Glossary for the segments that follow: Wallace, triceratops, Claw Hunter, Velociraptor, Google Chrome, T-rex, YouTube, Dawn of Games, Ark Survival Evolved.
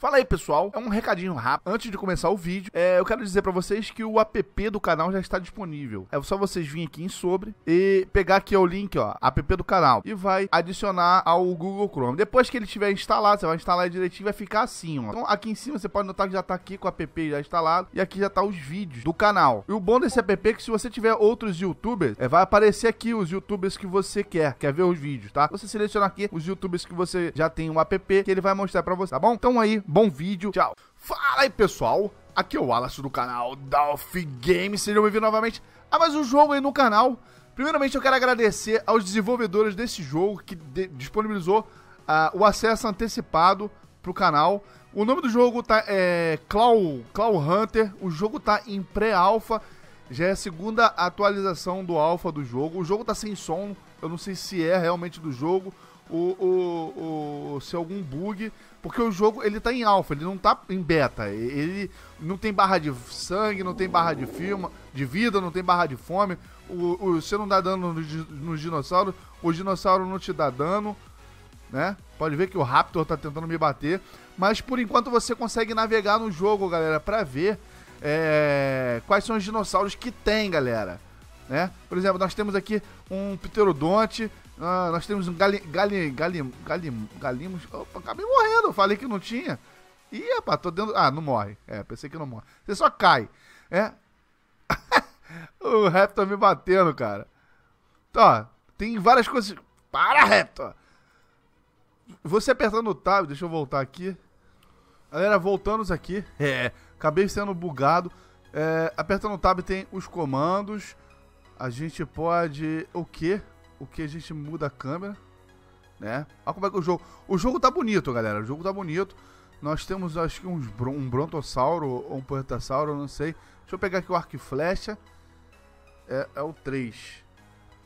Fala aí, pessoal, é um recadinho rápido. Antes de começar o vídeo, eu quero dizer pra vocês que o app do canal já está disponível. É só vocês virem aqui em sobre e pegar aqui o link, ó, app do canal, e vai adicionar ao Google Chrome. Depois que ele estiver instalado, você vai instalar direitinho e vai ficar assim, ó. Então aqui em cima você pode notar que já tá aqui com o app já instalado, e aqui já tá os vídeos do canal. E o bom desse app é que se você tiver outros youtubers, vai aparecer aqui os youtubers que você quer ver os vídeos, tá? Você seleciona aqui os youtubers que você já tem um app, que ele vai mostrar pra você, tá bom? Então aí, bom vídeo, tchau. Fala aí, pessoal, aqui é o Wallace do canal Dawn of Games, sejam bem-vindos novamente a mais um jogo aí no canal. Primeiramente eu quero agradecer aos desenvolvedores desse jogo que disponibilizou o acesso antecipado pro canal. O nome do jogo tá Claw Hunter, o jogo tá em pré-alpha, já é a segunda atualização do alpha do jogo. O jogo tá sem som, eu não sei se é realmente do jogo, se algum bug, porque o jogo ele tá em alpha, ele não tá em beta. Ele não tem barra de sangue, não tem barra de vida, não tem barra de fome. Você não dá dano nos dinossauros, os dinossauros não te dá dano, né? Pode ver que o Raptor tá tentando me bater, mas por enquanto você consegue navegar no jogo, galera, pra ver quais são os dinossauros que tem, galera, né? Por exemplo, nós temos aqui um pterodonte. Nós temos um galimos. Opa, acabei morrendo, falei que não tinha. Ih, rapaz, tô dentro... Ah, não morre. Pensei que não morre. Você só cai. O Raptor me batendo, cara. Então, ó, tem várias coisas... Para, Raptor! Você apertando o tab, deixa eu voltar aqui. Galera, voltamos aqui. Acabei sendo bugado. Apertando o tab tem os comandos. A gente pode... O quê? O que a gente muda a câmera, né? Olha como é que é o jogo. O jogo tá bonito, galera. O jogo tá bonito. Nós temos, acho que um brontossauro ou um poetassauro, não sei. Deixa eu pegar aqui o arco e flecha. É o 3.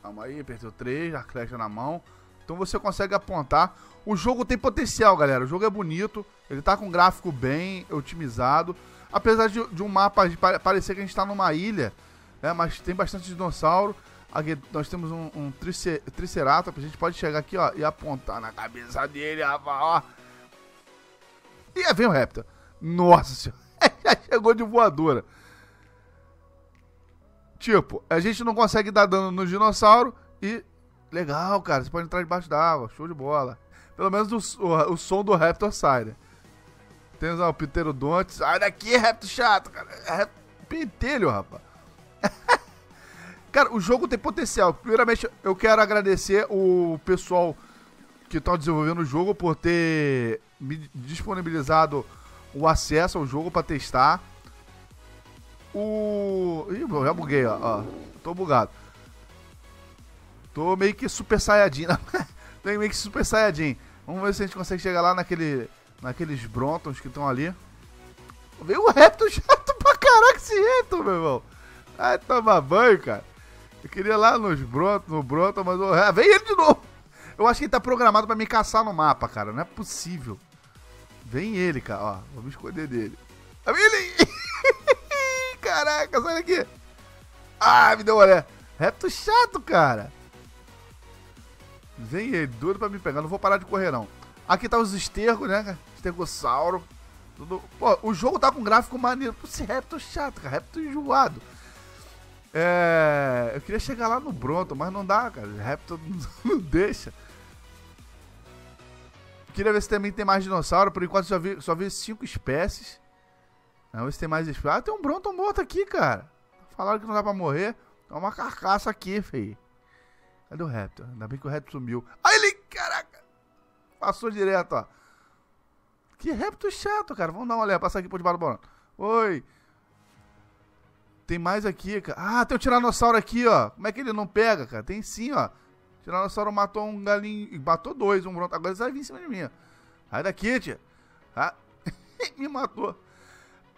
Calma aí, apertei o 3, arco e flecha na mão. Então você consegue apontar. O jogo tem potencial, galera. O jogo é bonito. Ele tá com um gráfico bem otimizado. Apesar de um mapa de parecer que a gente tá numa ilha, né? Mas tem bastante dinossauro. Aqui nós temos um triceratops, a gente pode chegar aqui, ó, e apontar na cabeça dele, rapaz, ó. E aí vem o Raptor. Nossa senhora, já chegou de voadora. Tipo, a gente não consegue dar dano no dinossauro e... Legal, cara, você pode entrar debaixo da água, show de bola. Pelo menos o som do Raptor sai, né? Temos, ó, o pterodonte. Sai daqui, Raptor chato, cara. Pentelho, rapaz. Cara, o jogo tem potencial. Primeiramente, eu quero agradecer o pessoal que está desenvolvendo o jogo por ter me disponibilizado o acesso ao jogo para testar. Ih, eu já buguei, ó. Tô bugado. Tô meio que super saiyajin. Tô meio que super saiyajin. Vamos ver se a gente consegue chegar lá naqueles brontons que estão ali. Veio o Raptor chato pra caraca, esse Raptor, meu irmão. Ai, toma banho, cara. Eu queria ir lá no Bronto, mas... vem ele de novo! Eu acho que ele tá programado pra me caçar no mapa, cara. Não é possível. Vem ele, cara. Ó, vou me esconder dele. Vem ele! Caraca, sai daqui! Ah, me deu olé. Raptor chato, cara. Vem ele, doido pra me pegar. Não vou parar de correr, não. Aqui tá os estergos, né, cara? Estergossauro. Tudo... Pô, o jogo tá com gráfico maneiro. Pô, esse Raptor chato, cara. Raptor enjoado. Eu queria chegar lá no Bronto, mas não dá, cara. O Raptor não deixa. Queria ver se também tem mais dinossauro. Por enquanto só vi 5 espécies. Vamos ver se tem mais espécies. Ah, tem um Bronto morto aqui, cara. Falaram que não dá pra morrer. Tem uma carcaça aqui, feio. Cadê o Raptor? Ainda bem que o Raptor sumiu. Aí ele, caraca! Passou direto, ó. Que Raptor chato, cara. Vamos dar uma olhada. Passar aqui por debaixo do Bronto. Oi! Tem mais aqui, cara. Ah, tem um tiranossauro aqui, ó. Como é que ele não pega, cara? Tem sim, ó. O tiranossauro matou um galinho. Matou dois, um bronto. Agora ele vai vir em cima de mim. Sai daqui, tia. Ah. Me matou.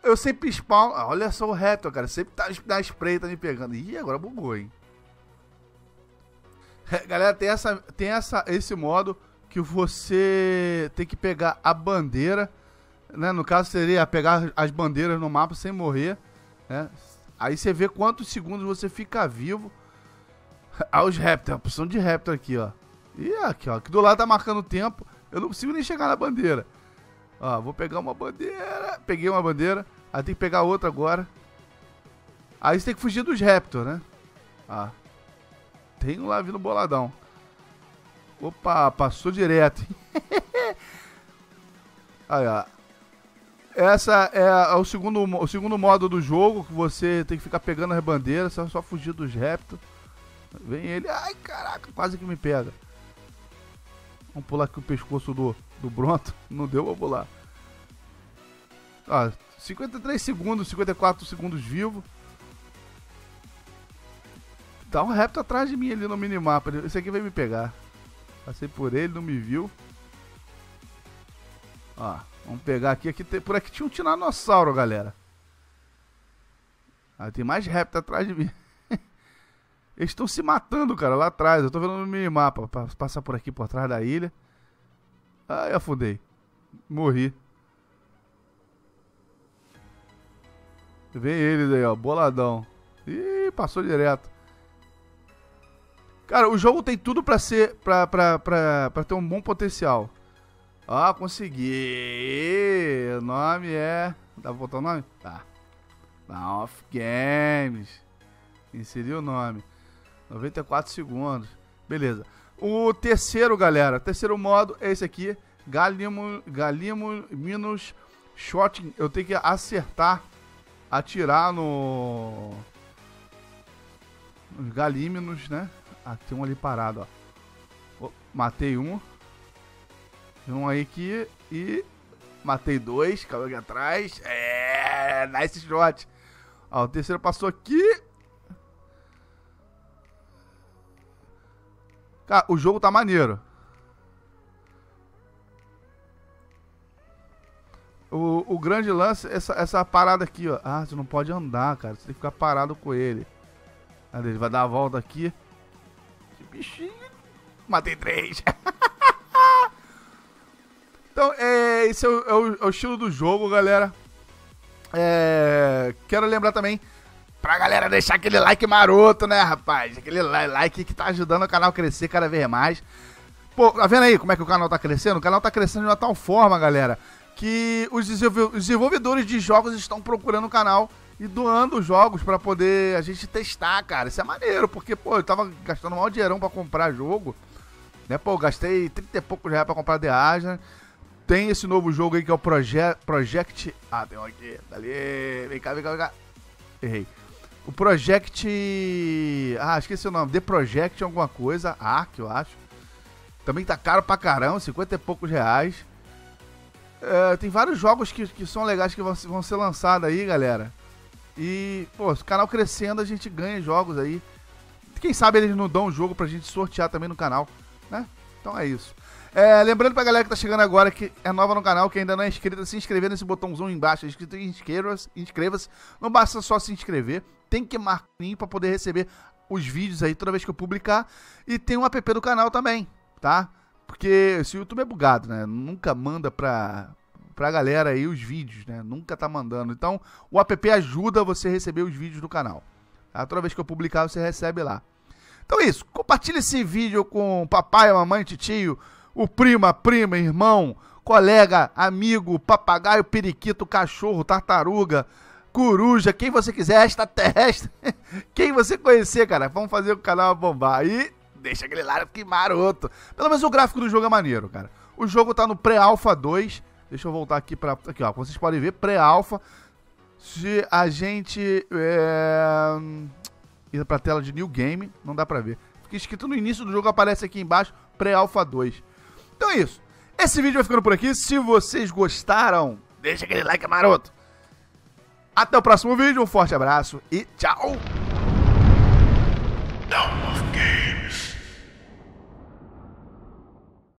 Eu sempre spawn. Ah, olha só o Raptor, cara. Sempre tá na espreita, tá me pegando. Ih, agora bugou, hein. Galera, tem esse modo que você tem que pegar a bandeira, né? No caso, seria pegar as bandeiras no mapa sem morrer, né? Aí você vê quantos segundos você fica vivo. Ah, os Raptor, a opção de Raptor aqui, ó. E aqui, ó, que do lado tá marcando o tempo. Eu não consigo nem chegar na bandeira. Ó, vou pegar uma bandeira. Peguei uma bandeira. Aí tem que pegar outra agora. Aí você tem que fugir dos Raptor, né? Ah, tem um lá vindo boladão. Opa, passou direto. Aí, ó. Essa é o segundo modo do jogo, que você tem que ficar pegando as bandeiras, só fugir dos Raptor. Vem ele. Ai, caraca, quase que me pega. Vamos pular aqui o pescoço do Bronto. Não deu, vou pular. Ó, 53 segundos, 54 segundos vivo. Dá um Raptor atrás de mim ali no minimapa. Esse aqui vai me pegar. Passei por ele, não me viu. Ó, vamos pegar aqui. Por aqui tinha um tiranossauro, galera. Ah, tem mais Raptor atrás de mim. Eles estão se matando, cara, lá atrás. Eu tô vendo no minimapa. Passar por aqui, por trás da ilha. Ah, eu afundei. Morri. Vem eles aí, ó. Boladão. Ih, passou direto. Cara, o jogo tem tudo pra ser... Pra ter um bom potencial. Ah, consegui. O nome é... Dá pra botar o nome? Tá. Dawn of Games. Inseri o nome. 94 segundos. Beleza. O terceiro, galera. Terceiro modo é esse aqui. Galimimos Shooting. Eu tenho que acertar. Atirar no... Os Galimimos, né? Ah, tem um ali parado, ó. Oh, matei um. Tem um aí que... E... Matei dois. Caiu aqui atrás. É... Nice shot. Ó, o terceiro passou aqui. Cara, o jogo tá maneiro. O grande lance é essa parada aqui, ó. Ah, você não pode andar, cara. Você tem que ficar parado com ele. Ah, ele vai dar a volta aqui. Que bichinho. Matei três. Então, esse é o estilo do jogo, galera. Quero lembrar também... Pra galera deixar aquele like maroto, né, rapaz? Aquele like que tá ajudando o canal a crescer cada vez mais. Pô, tá vendo aí como é que o canal tá crescendo? O canal tá crescendo de uma tal forma, galera, que os desenvolvedores de jogos estão procurando o canal e doando jogos pra poder a gente testar, cara. Isso é maneiro, porque, pô, eu tava gastando um maior dinheirão pra comprar jogo, né? Pô, eu gastei 30 e poucos reais pra comprar The Asna. Tem esse novo jogo aí que é o Project... Ah, tem um aqui, tá ali. Vem cá, vem cá, vem cá. Errei. O Project... Ah, esqueci o nome. The Project alguma coisa. Ark, eu acho. Também tá caro pra caramba. 50 e poucos reais. Tem vários jogos que são legais que vão ser lançados aí, galera. E, pô, o canal crescendo, a gente ganha jogos aí. Quem sabe eles não dão um jogo pra gente sortear também no canal, né? Então é isso. Lembrando pra galera que tá chegando agora, que é nova no canal, que ainda não é inscrita, se inscrever nesse botãozinho embaixo. É escrito inscreva-se. Não basta só se inscrever. Tem que marcar o sininho pra poder receber os vídeos aí toda vez que eu publicar. E tem um app do canal também, tá? Porque esse YouTube é bugado, né? Nunca manda pra galera aí os vídeos, né? Nunca tá mandando. Então, o app ajuda você a receber os vídeos do canal. Tá? Toda vez que eu publicar, você recebe lá. Então é isso. Compartilha esse vídeo com papai, mamãe, titio, o primo, a prima, irmão, colega, amigo, papagaio, periquito, cachorro, tartaruga... Coruja, quem você quiser, extraterrestre, quem você conhecer, cara. Vamos fazer o canal bombar. E deixa aquele like maroto. Pelo menos o gráfico do jogo é maneiro, cara. O jogo tá no pré-alpha 2. Deixa eu voltar aqui pra... Aqui, ó. Vocês podem ver, pré-alpha. Se a gente... Ir pra tela de New Game, não dá pra ver. Fica escrito no início do jogo, aparece aqui embaixo, pré-alpha 2. Então é isso. Esse vídeo vai ficando por aqui. Se vocês gostaram, deixa aquele like maroto. Até o próximo vídeo, um forte abraço e tchau!